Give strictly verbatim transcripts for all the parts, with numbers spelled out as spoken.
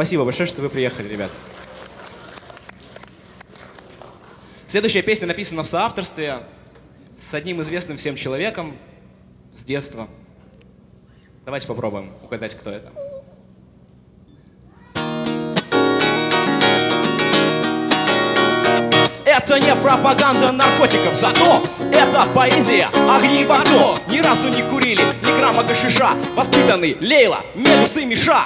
Спасибо большое, что вы приехали, ребят. Следующая песня написана в соавторстве с одним известным всем человеком с детства. Давайте попробуем угадать, кто это. Это не пропаганда наркотиков, зато это поэзия, огни в окно. Ни разу не курили, ни грамма гашиша, воспитаны Лейла, Мегус и Миша.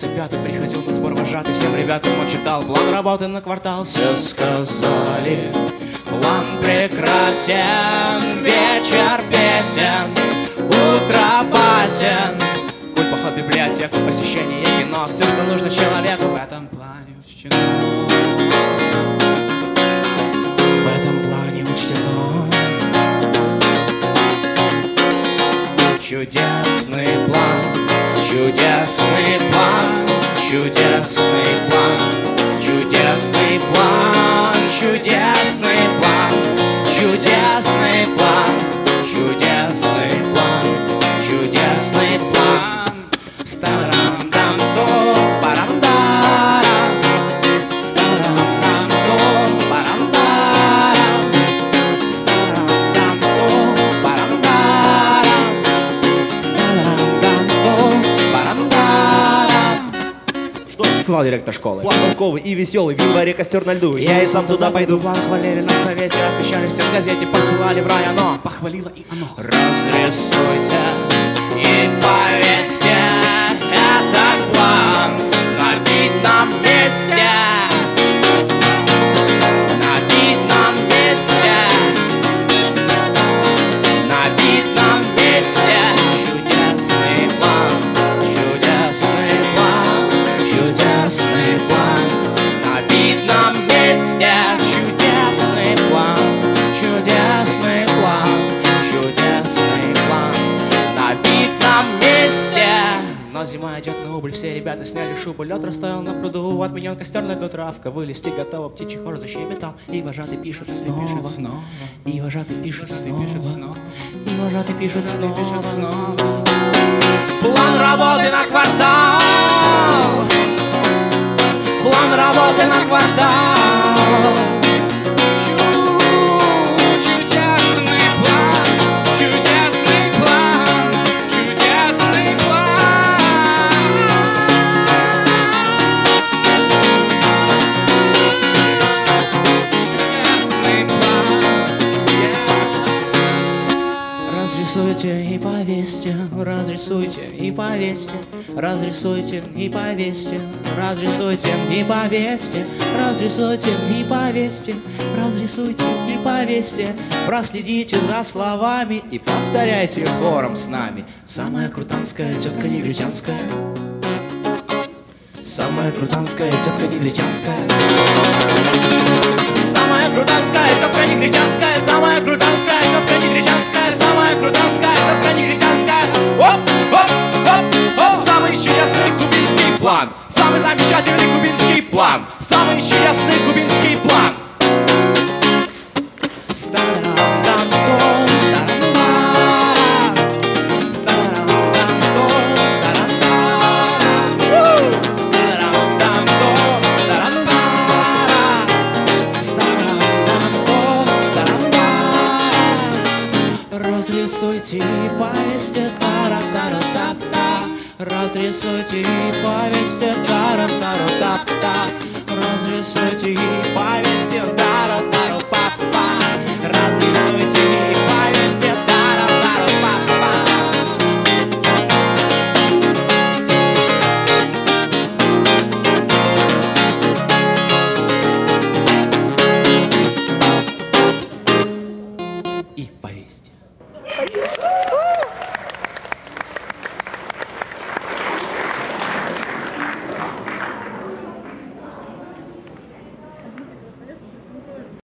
Ребята, приходил на сбор вожатый, всем ребятам он читал план работы на квартал. Все сказали, план прекрасен, вечер песен, утро басен, культ, поход, библиотеку, посещение кино, все, что нужно человеку в этом плане учтено. В этом плане учтено. Чудесный план. Чудесный план, чудесный план, чудесный план, чудесный план, чудесный план, чудесный план, чудесный план. Старам-дам-до, парам-дара, старам-дам-до, парам-дара, старам-дам-до, парам-дара, старам-дам-до. Сказал директор школы. План толковый и веселый, в январе костер на льду. Я и сам туда пойду. План хвалили на совете, обещали всем в газете, посылали в рай, оно похвалило и оно. Разрисуйте и повесьте этот план на видном месте. На видном месте. На видном месте. Чудесный план, чудесный план. Чудесный план на видном месте. Чудесный план, чудесный план, чудесный план на видном месте. Но зима идет на убыль, все ребята сняли шубы, лед растаял на пруду, отменен костер, на льду травка, вылезти готова, птичий хор защебетал, и вожатый пишет снова, и вожатый пишет снова, и вожатый пишет снова. План работы на квартал. План работы на квартал. Чудесный план, чудесный план, чудесный план. Разрисуйте и повесьте, разрисуйте и повесьте, разрисуйте и повесьте. Разрисуйте и повесьте, разрисуйте и повесьте, разрисуйте и повесьте. Проследите за словами и повторяйте хором с нами. Самая крутанская тетка негритянская. Самая крутанская тетка негритянская. Самая крутанская тетка негритянская. Самая крутанская тетка негритянская. Самая крутанская тетка негритянская. Оп, оп, оп, оп. Самый чудесный кубинский план. Самый замечательный кубинский план. Самый чудесный кубинский план. Разрисуйте и повесьте, тара-тара-та-та. Разрисуйте и повесьте, тара-тара-та-та. Разрисуйте и повесьте, тара-тара-та-та.